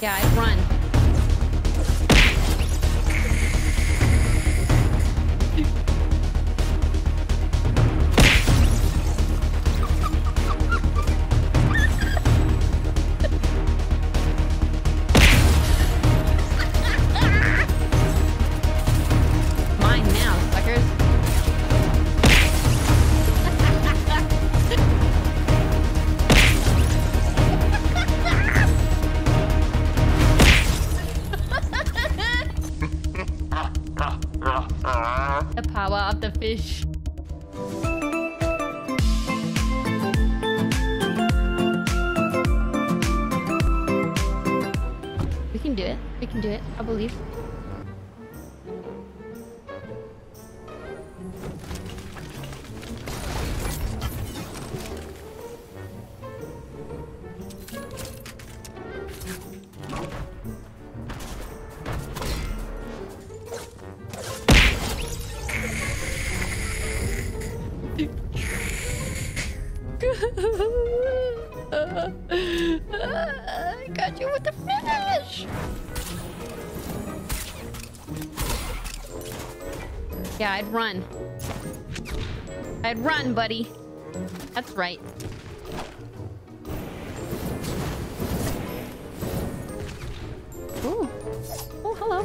Yeah, I run. The power of the fish. We can do it. We can do it. I believe. I got you with the finish. Yeah, I'd run. I'd run, buddy. That's right. Ooh. Oh, hello.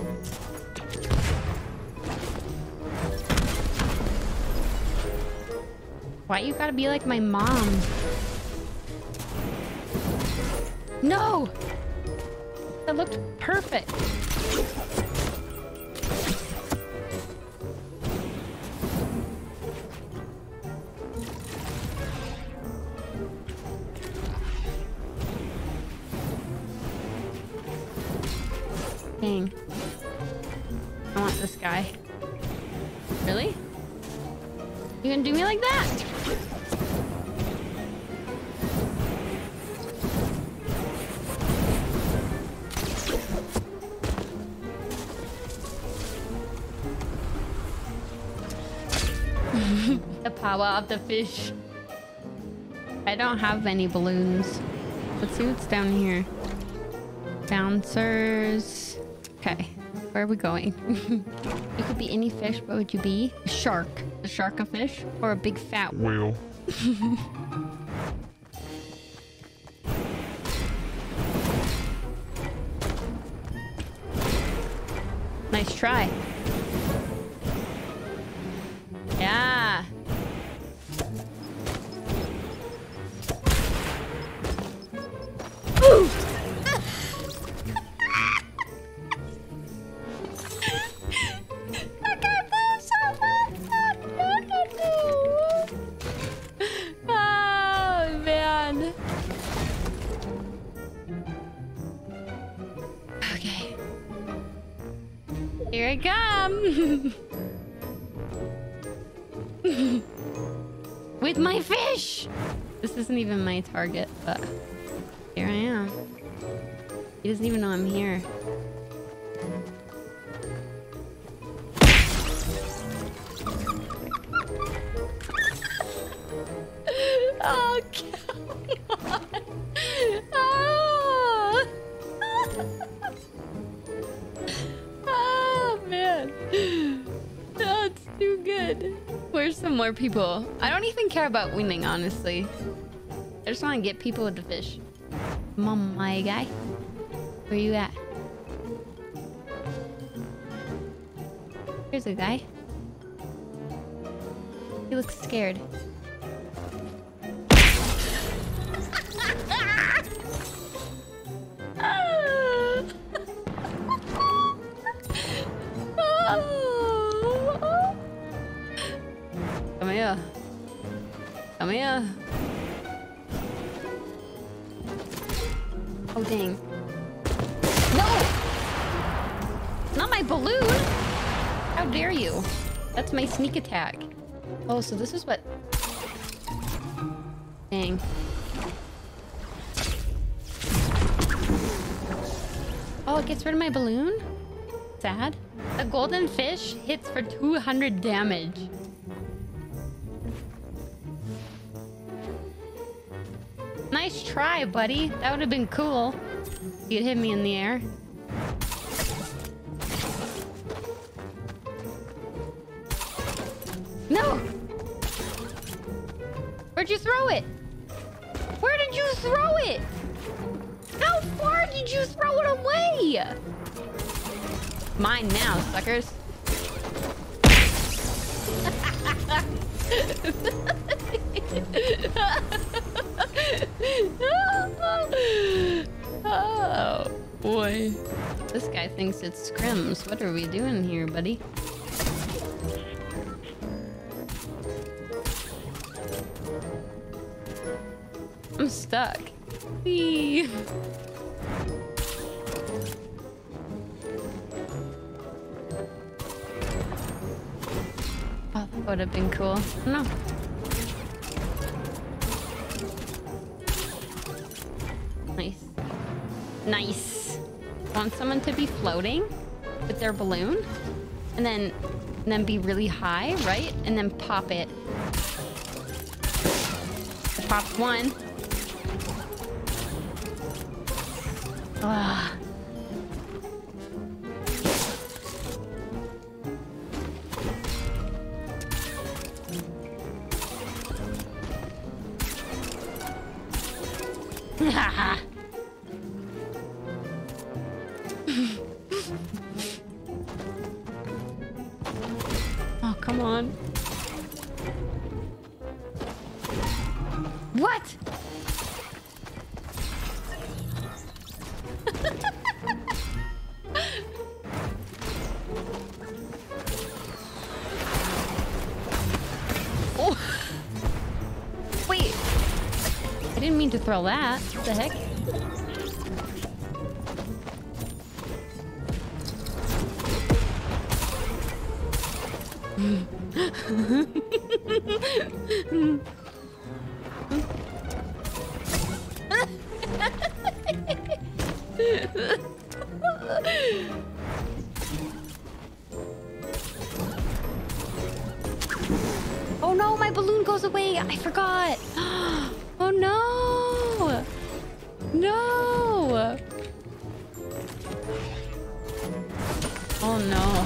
Why you gotta be like my mom? No! That looked perfect! Dang. I want this guy. Really? You gonna do me like that? The power of the fish. I don't have any balloons. Let's see what's down here. Bouncers. Okay, where are we going? It could be any fish. What would you be? A shark. A shark of fish? Or a big fat whale? Nice try. Yeah. Ooh. I got this so bad. Oh man. Okay. Here I come. With my fish! This isn't even my target, but here I am. He doesn't even know I'm here. Oh, come on! Oh! Oh, man. That's too good. Where's some more people? I don't even care about winning, honestly. I just want to get people with the fish. Come on, my guy. Where you at? Here's a guy. He looks scared. Come here. Oh, dang. No! Not my balloon! How dare you? That's my sneak attack. Oh, so this is what... Dang. Oh, it gets rid of my balloon? Sad. A golden fish hits for 200 damage. Nice try, buddy. That would have been cool. You'd hit me in the air. No! Where'd you throw it? Where did you throw it? How far did you throw it away? Mine now, suckers. Oh boy, this guy thinks it's scrims. What are we doing here, buddy? I'm stuck. Whee. Oh, that would have been cool. No. Nice. Nice. Want someone to be floating with their balloon and then be really high, right? And then pop it. I popped one. Ugh. Oh, come on. What? To throw that. What the heck? Oh no, my balloon goes away. I forgot. Oh no. No! Oh no.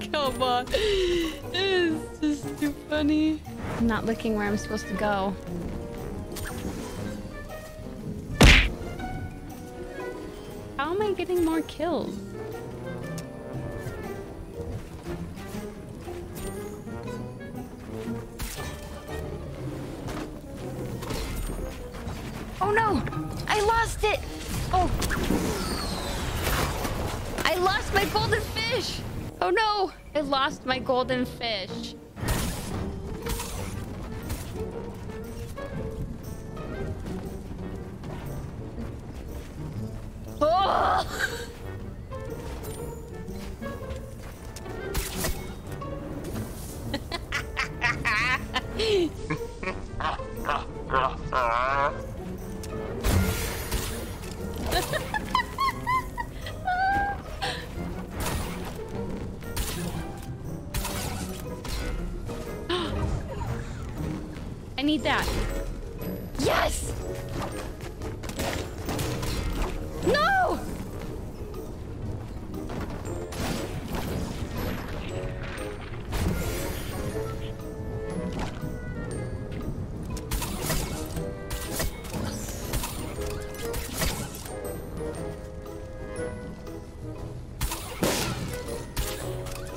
Come on. It's just too funny. I'm not looking where I'm supposed to go. How am I getting more kills? Oh no! I lost it! Oh! I lost my golden fish! Oh no! I lost my golden fish. Oh! I need that. Yes! No!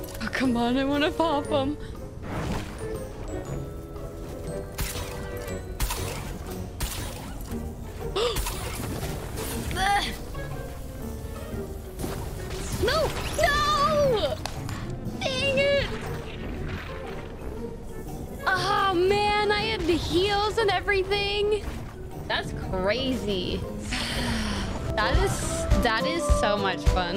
Oh, come on, I want to pop them. No! and everything. That's crazy. That is so much fun.